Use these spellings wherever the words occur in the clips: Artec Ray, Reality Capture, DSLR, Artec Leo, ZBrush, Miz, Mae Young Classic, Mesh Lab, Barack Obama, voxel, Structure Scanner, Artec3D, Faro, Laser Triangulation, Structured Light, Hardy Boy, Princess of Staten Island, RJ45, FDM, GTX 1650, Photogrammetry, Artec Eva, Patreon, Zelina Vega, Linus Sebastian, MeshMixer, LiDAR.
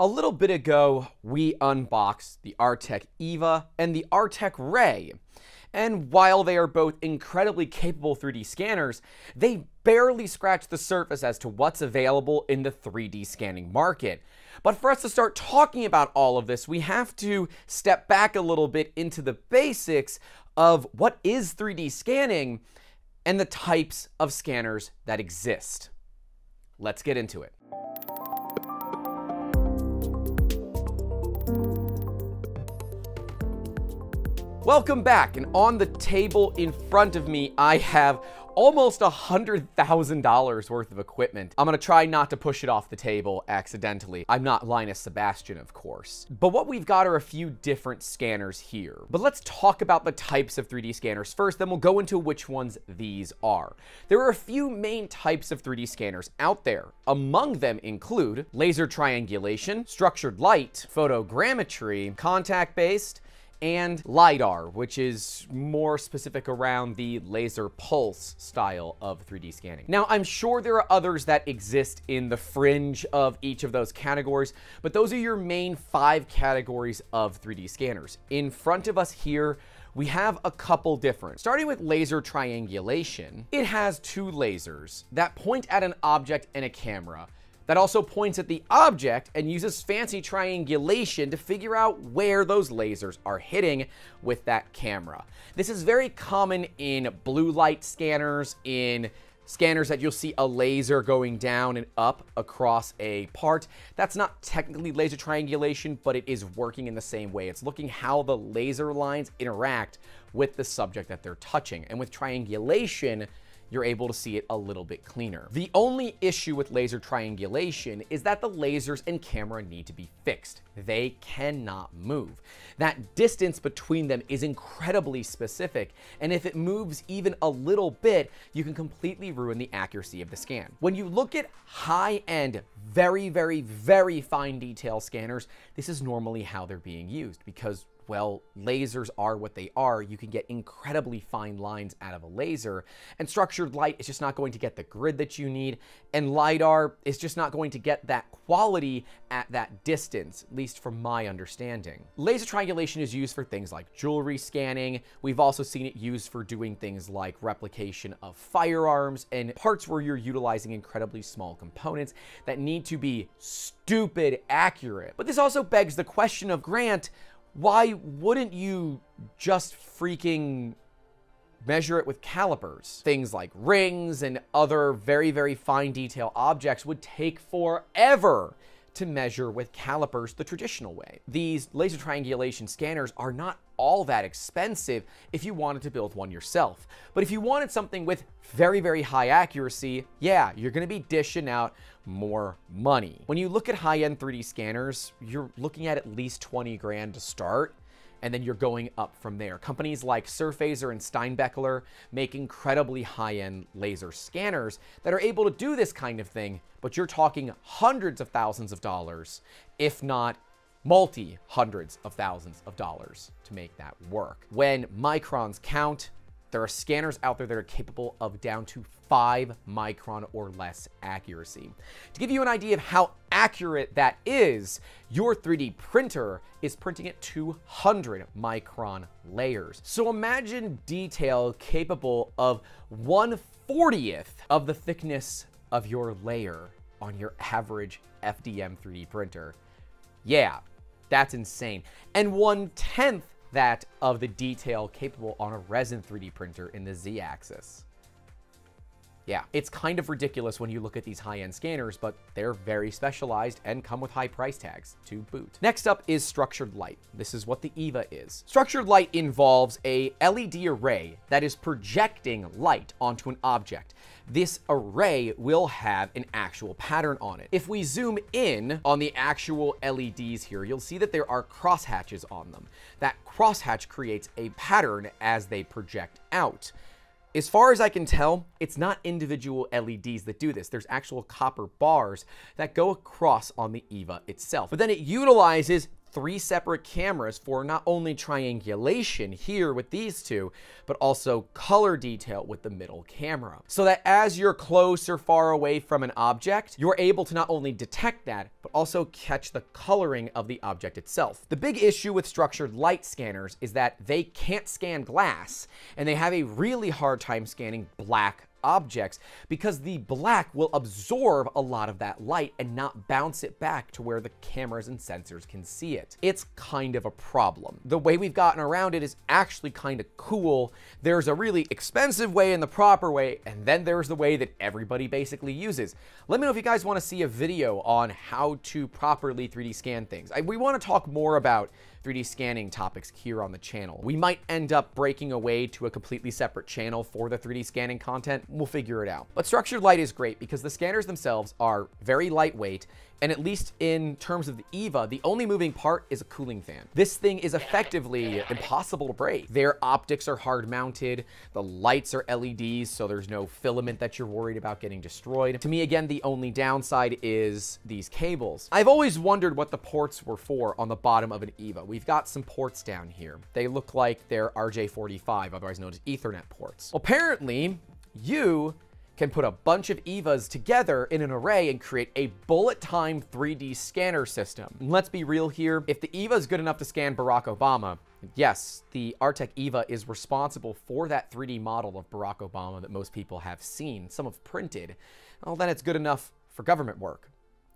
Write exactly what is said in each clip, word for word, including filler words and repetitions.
A little bit ago, we unboxed the Artec Eva and the Artec Ray, and while they are both incredibly capable three D scanners, they barely scratch the surface as to what's available in the three D scanning market. But for us to start talking about all of this, we have to step back a little bit into the basics of what is three D scanning and the types of scanners that exist. Let's get into it. Welcome back, and on the table in front of me, I have almost one hundred thousand dollars worth of equipment. I'm gonna try not to push it off the table accidentally. I'm not Linus Sebastian, of course. But what we've got are a few different scanners here. But let's talk about the types of three D scanners first, then we'll go into which ones these are. There are a few main types of three D scanners out there. Among them include laser triangulation, structured light, photogrammetry, contact-based, and LiDAR, which is more specific around the laser pulse style of three D scanning. Now, I'm sure there are others that exist in the fringe of each of those categories, but those are your main five categories of three D scanners. In front of us here, we have a couple different. Starting with laser triangulation, it has two lasers that point at an object and a camera. That also points at the object and uses fancy triangulation to figure out where those lasers are hitting with that camera. This is very common in blue light scanners, in scanners that you'll see a laser going down and up across a part. That's not technically laser triangulation, but it is working in the same way. It's looking how the laser lines interact with the subject that they're touching. And with triangulation, you're able to see it a little bit cleaner. The only issue with laser triangulation is that the lasers and camera need to be fixed. They cannot move. That distance between them is incredibly specific, and if it moves even a little bit, you can completely ruin the accuracy of the scan. When you look at high-end, very, very, very fine detail scanners, this is normally how they're being used because, well, lasers are what they are. You can get incredibly fine lines out of a laser, and structured light is just not going to get the grid that you need, and LiDAR is just not going to get that quality at that distance, at least from my understanding. Laser triangulation is used for things like jewelry scanning. We've also seen it used for doing things like replication of firearms and parts where you're utilizing incredibly small components that need to be stupid accurate. But this also begs the question of, Grant, why wouldn't you just freaking measure it with calipers? Things like rings and other very, very fine detail objects would take forever to measure with calipers the traditional way. These laser triangulation scanners are not all that expensive if you wanted to build one yourself. But if you wanted something with very, very high accuracy, yeah, you're gonna be dishing out more money. When you look at high-end three D scanners, you're looking at at least twenty grand to start, and then you're going up from there. Companies like Surfacer and Steinbeckler make incredibly high-end laser scanners that are able to do this kind of thing, but you're talking hundreds of thousands of dollars, if not multi-hundreds of thousands of dollars to make that work. When microns count, there are scanners out there that are capable of down to five micron or less accuracy. To give you an idea of how accurate that is, your three D printer is printing at two hundred micron layers. So imagine detail capable of one fortieth of the thickness of your layer on your average F D M three D printer. Yeah, that's insane. And one tenth that of the detail capable on a resin three D printer in the Z-axis. Yeah, it's kind of ridiculous when you look at these high-end scanners, but they're very specialized and come with high price tags to boot. Next up is structured light. This is what the Eva is. Structured light involves a L E D array that is projecting light onto an object. This array will have an actual pattern on it. If we zoom in on the actual L E Ds here, you'll see that there are crosshatches on them. That crosshatch creates a pattern as they project out. As far as I can tell, it's not individual L E Ds that do this. There's actual copper bars that go across on the Eva itself. But then it utilizes three separate cameras for not only triangulation here with these two, but also color detail with the middle camera. So that as you're close or far away from an object, you're able to not only detect that, but also catch the coloring of the object itself. The big issue with structured light scanners is that they can't scan glass, and they have a really hard time scanning black objects because the black will absorb a lot of that light and not bounce it back to where the cameras and sensors can see it. It's kind of a problem. The way we've gotten around it is actually kind of cool. There's a really expensive way and the proper way, and then there's the way that everybody basically uses. Let me know if you guys want to see a video on how to properly three D scan things. I, we want to talk more about three D scanning topics here on the channel. We might end up breaking away to a completely separate channel for the three D scanning content. We'll figure it out. But structured light is great because the scanners themselves are very lightweight, and at least in terms of the Eva, the only moving part is a cooling fan. This thing is effectively impossible to break. Their optics are hard mounted, the lights are L E Ds, so there's no filament that you're worried about getting destroyed. To me, again, the only downside is these cables. I've always wondered what the ports were for on the bottom of an Eva. We've got some ports down here. They look like they're R J forty-five, otherwise known as Ethernet ports. Apparently, you can put a bunch of Evas together in an array and create a bullet time three D scanner system. And let's be real here. If the Eva is good enough to scan Barack Obama, yes, the Artec Eva is responsible for that three D model of Barack Obama that most people have seen, some have printed, well, then it's good enough for government work.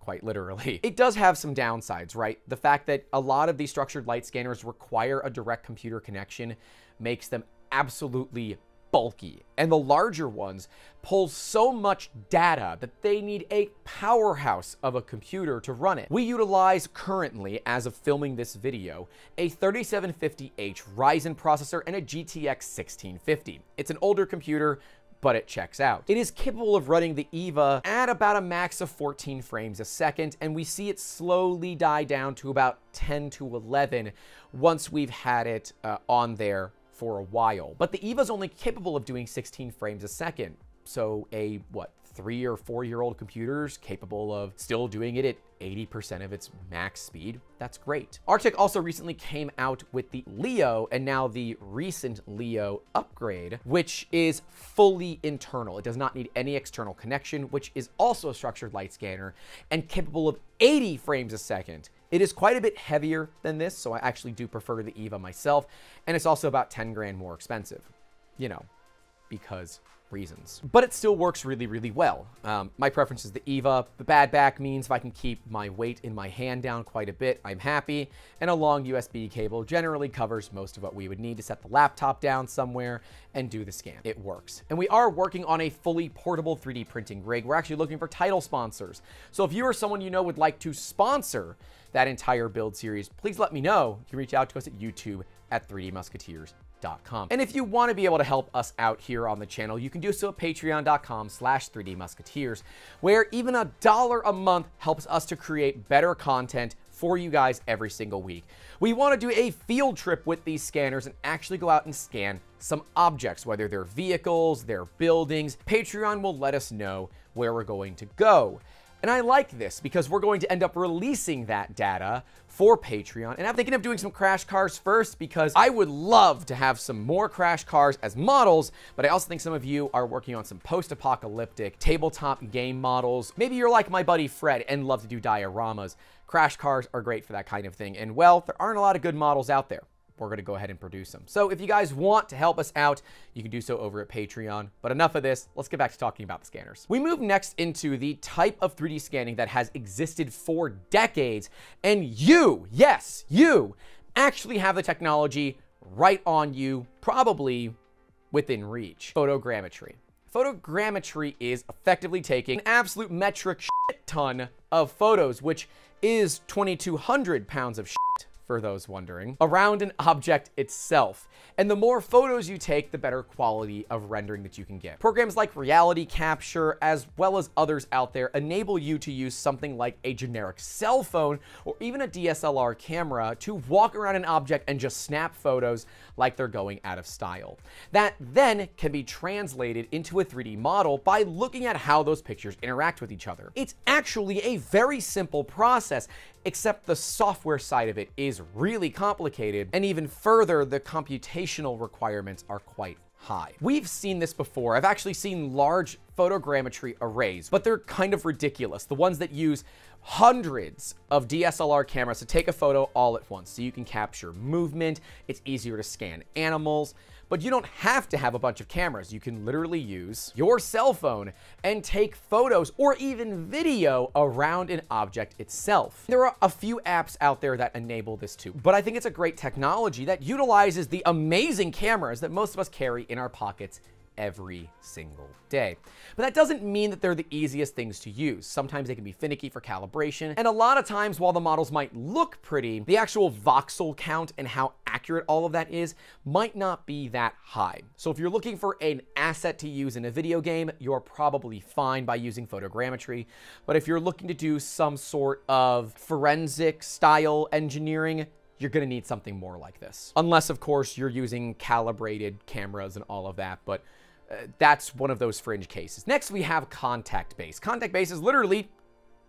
Quite literally. It does have some downsides, right? The fact that a lot of these structured light scanners require a direct computer connection makes them absolutely bulky, and the larger ones pull so much data that they need a powerhouse of a computer to run it. We utilize currently, as of filming this video, a thirty-seven fifty H Ryzen processor and a G T X sixteen fifty. It's an older computer, but it checks out. It is capable of running the Eva at about a max of fourteen frames a second, and we see it slowly die down to about ten to eleven once we've had it uh, on there for a while. But the Eva's only capable of doing sixteen frames a second, so a, what, three or four-year-old computer's capable of still doing it at eighty percent of its max speed. That's great. Artec also recently came out with the Leo, and now the recent Leo upgrade, which is fully internal. It does not need any external connection, which is also a structured light scanner and capable of eighty frames a second. It is quite a bit heavier than this, so I actually do prefer the Eva myself, and it's also about ten grand more expensive, you know, because reasons. But it still works really, really well. Um, my preference is the Eva. The bad back means if I can keep my weight in my hand down quite a bit, I'm happy, and a long U S B cable generally covers most of what we would need to set the laptop down somewhere and do the scan. It works. And we are working on a fully portable three D printing rig. We're actually looking for title sponsors. So if you or someone you know would like to sponsor that entire build series, please let me know. You can reach out to us at YouTube at three D Musketeers dot com. And if you want to be able to help us out here on the channel, you can do so at patreon dot com slash three D Musketeers, where even a dollar a month helps us to create better content for you guys every single week. We want to do a field trip with these scanners and actually go out and scan some objects, whether they're vehicles, they're buildings. Patreon will let us know where we're going to go. And I like this because we're going to end up releasing that data for Patreon. And I'm thinking of doing some crash cars first because I would love to have some more crash cars as models, but I also think some of you are working on some post-apocalyptic tabletop game models. Maybe you're like my buddy Fred and love to do dioramas. Crash cars are great for that kind of thing. And well, there aren't a lot of good models out there. We're going to go ahead and produce them. So if you guys want to help us out, you can do so over at Patreon. But enough of this. Let's get back to talking about the scanners. We move next into the type of three D scanning that has existed for decades. And you, yes, you actually have the technology right on you, probably within reach. Photogrammetry. Photogrammetry is effectively taking an absolute metric shit ton of photos, which is twenty-two hundred pounds of shit, for those wondering, around an object itself. And the more photos you take, the better quality of rendering that you can get. Programs like Reality Capture, as well as others out there, enable you to use something like a generic cell phone or even a D S L R camera to walk around an object and just snap photos like they're going out of style. That then can be translated into a three D model by looking at how those pictures interact with each other. It's actually a very simple process. except the software side of it is really complicated, and even further, the computational requirements are quite high. We've seen this before. I've actually seen large photogrammetry arrays, but they're kind of ridiculous. The ones that use hundreds of D S L R cameras to take a photo all at once, so you can capture movement, it's easier to scan animals, but you don't have to have a bunch of cameras. You can literally use your cell phone and take photos or even video around an object itself. There are a few apps out there that enable this too, but I think it's a great technology that utilizes the amazing cameras that most of us carry in our pockets every single day. But that doesn't mean that they're the easiest things to use. Sometimes they can be finicky for calibration, and a lot of times while the models might look pretty, the actual voxel count and how accurate all of that is might not be that high. So if you're looking for an asset to use in a video game, you're probably fine by using photogrammetry. But if you're looking to do some sort of forensic style engineering, you're gonna need something more like this. Unless, of course, you're using calibrated cameras and all of that, but Uh, that's one of those fringe cases. Next, we have contact base. Contact base is literally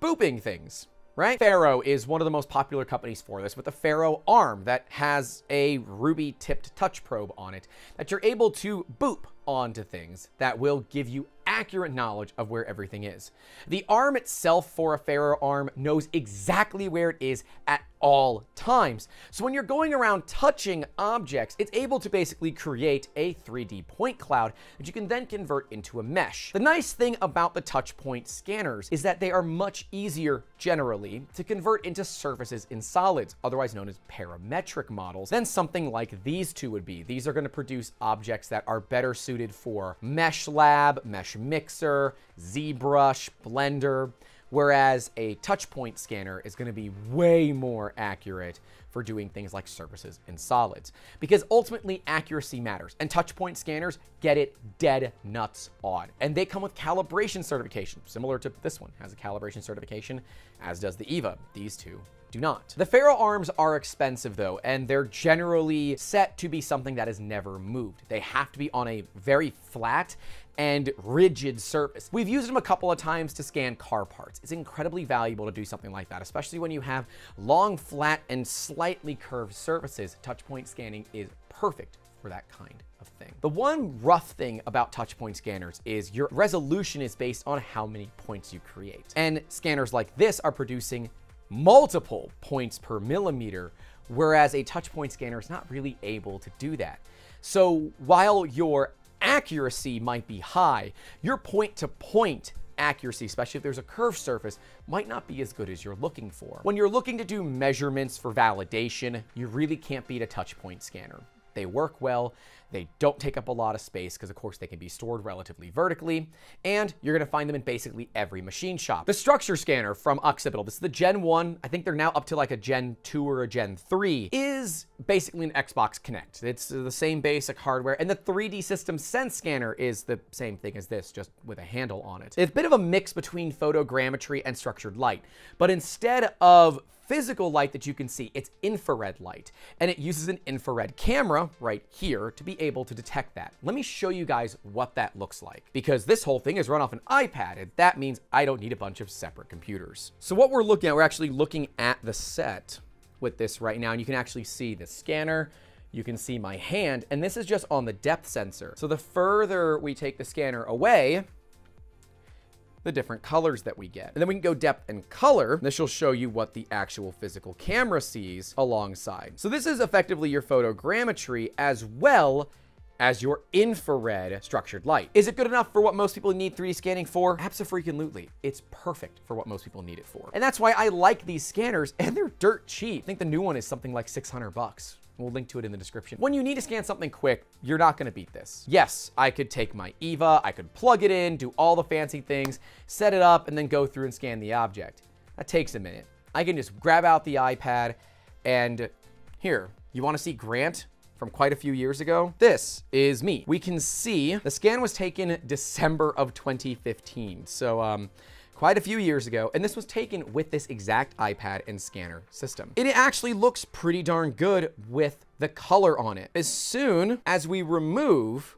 booping things, right? Faro is one of the most popular companies for this, with the Faro arm that has a ruby-tipped touch probe on it that you're able to boop onto things that will give you accurate knowledge of where everything is. The arm itself for a Faro arm knows exactly where it is at all times. So when you're going around touching objects, it's able to basically create a three D point cloud that you can then convert into a mesh. The nice thing about the touch point scanners is that they are much easier generally to convert into surfaces in solids, otherwise known as parametric models, than something like these two would be. These are going to produce objects that are better suited for Mesh Lab, MeshMixer, ZBrush, Blender, whereas a touch point scanner is going to be way more accurate for doing things like surfaces and solids, because ultimately accuracy matters, and touch point scanners get it dead nuts on, and they come with calibration certification, similar to this one has a calibration certification, as does the Eva. These two do not. The Faro arms are expensive though, and they're generally set to be something that is never moved. They have to be on a very flat and rigid surface. We've used them a couple of times to scan car parts. It's incredibly valuable to do something like that, especially when you have long, flat, and slightly curved surfaces. Touch point scanning is perfect for that kind of thing. The one rough thing about touch point scanners is your resolution is based on how many points you create. And scanners like this are producing multiple points per millimeter, whereas a touch point scanner is not really able to do that. So while your accuracy might be high, your point-to-point accuracy, especially if there's a curved surface, might not be as good as you're looking for. When you're looking to do measurements for validation, you really can't beat a touch point scanner. They work well, they don't take up a lot of space because of course they can be stored relatively vertically, and you're going to find them in basically every machine shop. The Structure Scanner from Occipital, this is the Gen one, I think they're now up to like a Gen two or a Gen three, is basically an Xbox Kinect. It's the same basic hardware, and the three D System Sense Scanner is the same thing as this, just with a handle on it. It's a bit of a mix between photogrammetry and structured light, but instead of physical light that you can see, it's infrared light, and it uses an infrared camera right here to be able to detect that. Let me show you guys what that looks like, because this whole thing is run off an iPad, and that means I don't need a bunch of separate computers. So what we're looking at, we're actually looking at the set with this right now, and you can actually see the scanner, you can see my hand, and this is just on the depth sensor. So the further we take the scanner away, the different colors that we get. And then we can go depth and color. This will show you what the actual physical camera sees alongside. So this is effectively your photogrammetry as well as your infrared structured light. Is it good enough for what most people need three D scanning for? Abso-freaking-lutely. It's perfect for what most people need it for. And that's why I like these scanners, and they're dirt cheap. I think the new one is something like six hundred bucks. We'll link to it in the description. When you need to scan something quick, you're not gonna beat this. Yes, I could take my Eva, I could plug it in, do all the fancy things, set it up, and then go through and scan the object. That takes a minute. I can just grab out the iPad, and here, you wanna see Grant from quite a few years ago? This is me. We can see the scan was taken December of twenty fifteen. So, um, quite a few years ago, and this was taken with this exact iPad and scanner system. It actually looks pretty darn good with the color on it. As soon as we remove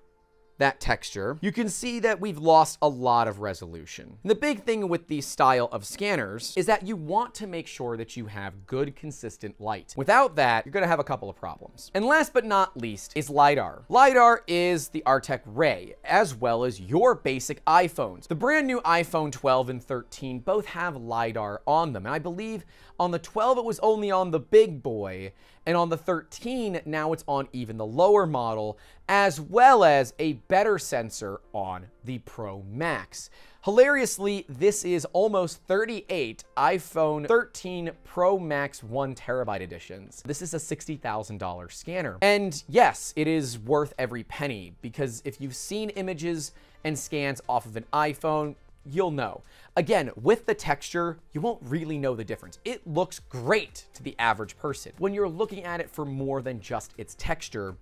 that texture, you can see that we've lost a lot of resolution. And the big thing with the style of scanners is that you want to make sure that you have good, consistent light. Without that, you're gonna have a couple of problems. And last but not least is LiDAR. LiDAR is the Artec Ray, as well as your basic iPhones. The brand new iPhone twelve and thirteen both have LiDAR on them. And I believe on the twelve, it was only on the big boy, and on the thirteen, now it's on even the lower model, as well as a better sensor on the Pro Max. Hilariously, this is almost thirty-eight iPhone thirteen Pro Max one terabyte editions. This is a sixty thousand dollar scanner. And yes, it is worth every penny, because if you've seen images and scans off of an iPhone, you'll know. Again, with the texture, you won't really know the difference. It looks great to the average person. When you're looking at it for more than just its texture,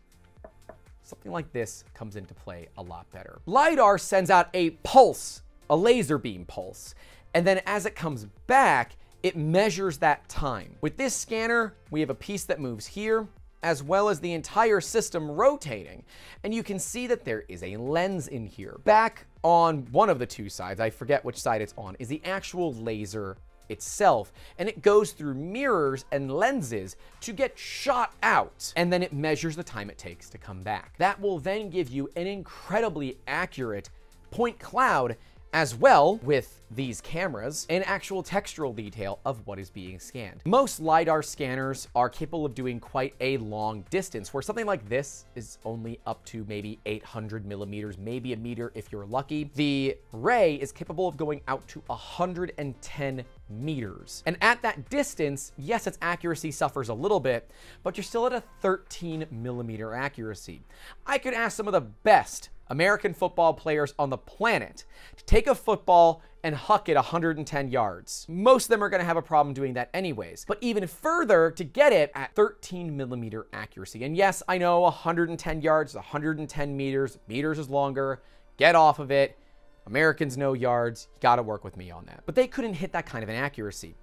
something like this comes into play a lot better. LiDAR sends out a pulse, a laser beam pulse, and then as it comes back, it measures that time. With this scanner, we have a piece that moves here, as well as the entire system rotating. And you can see that there is a lens in here. Back on one of the two sides, I forget which side it's on, is the actual laser itself. And it goes through mirrors and lenses to get shot out. And then it measures the time it takes to come back. That will then give you an incredibly accurate point cloud, as well with these cameras, and actual textural detail of what is being scanned. Most LiDAR scanners are capable of doing quite a long distance, where something like this is only up to maybe eight hundred millimeters, maybe a meter if you're lucky. The Ray is capable of going out to one hundred ten meters. And at that distance, yes, its accuracy suffers a little bit, but you're still at a thirteen millimeter accuracy. I could ask some of the best American football players on the planet to take a football and huck it one hundred ten yards. Most of them are gonna have a problem doing that anyways, but even further to get it at thirteen millimeter accuracy. And yes, I know one hundred ten yards, one hundred ten meters, meters is longer, get off of it. Americans know yards, you gotta work with me on that. But they couldn't hit that kind of an accuracy.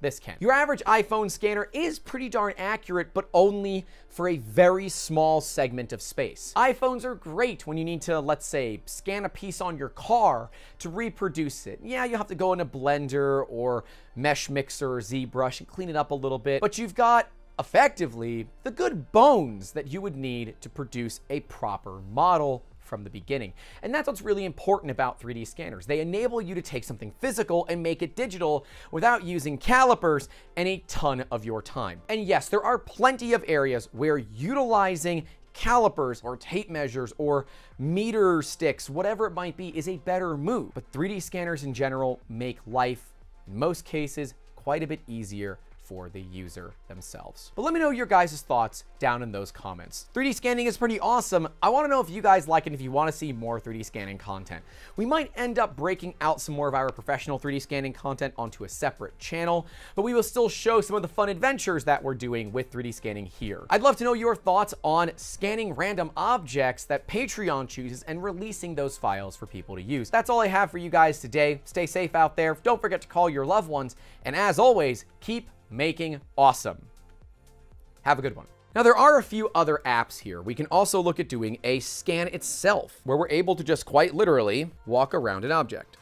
This can. Your average iPhone scanner is pretty darn accurate, but only for a very small segment of space. iPhones are great when you need to, let's say, scan a piece on your car to reproduce it. Yeah, you'll have to go into Blender or MeshMixer or ZBrush and clean it up a little bit, but you've got effectively the good bones that you would need to produce a proper model from the beginning. And that's what's really important about three D scanners. They enable you to take something physical and make it digital without using calipers and a ton of your time. And yes, there are plenty of areas where utilizing calipers or tape measures or meter sticks, whatever it might be, is a better move. But three D scanners in general make life, in most cases, quite a bit easier for the user themselves. But let me know your guys' thoughts down in those comments. three D scanning is pretty awesome. I wanna know if you guys like it, if you wanna see more three D scanning content. We might end up breaking out some more of our professional three D scanning content onto a separate channel, but we will still show some of the fun adventures that we're doing with three D scanning here. I'd love to know your thoughts on scanning random objects that Patreon chooses and releasing those files for people to use. That's all I have for you guys today. Stay safe out there. Don't forget to call your loved ones. And as always, keep making awesome. Have a good one. Now, there are a few other apps here. We can also look at doing a scan itself, where we're able to just quite literally walk around an object.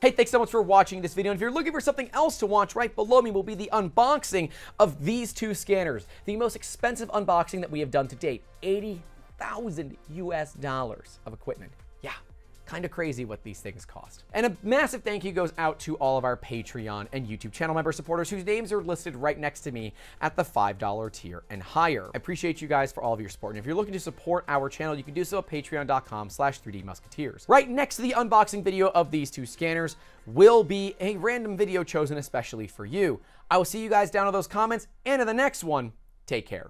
Hey, thanks so much for watching this video. And if you're looking for something else to watch, right below me will be the unboxing of these two scanners, the most expensive unboxing that we have done to date, eighty thousand U S dollars of equipment. Yeah. Kind of crazy what these things cost. And a massive thank you goes out to all of our Patreon and YouTube channel member supporters whose names are listed right next to me at the five dollar tier and higher. I appreciate you guys for all of your support. And if you're looking to support our channel, you can do so at patreon dot com slash three D Musketeers. Right next to the unboxing video of these two scanners will be a random video chosen especially for you. I will see you guys down in those comments and in the next one. Take care.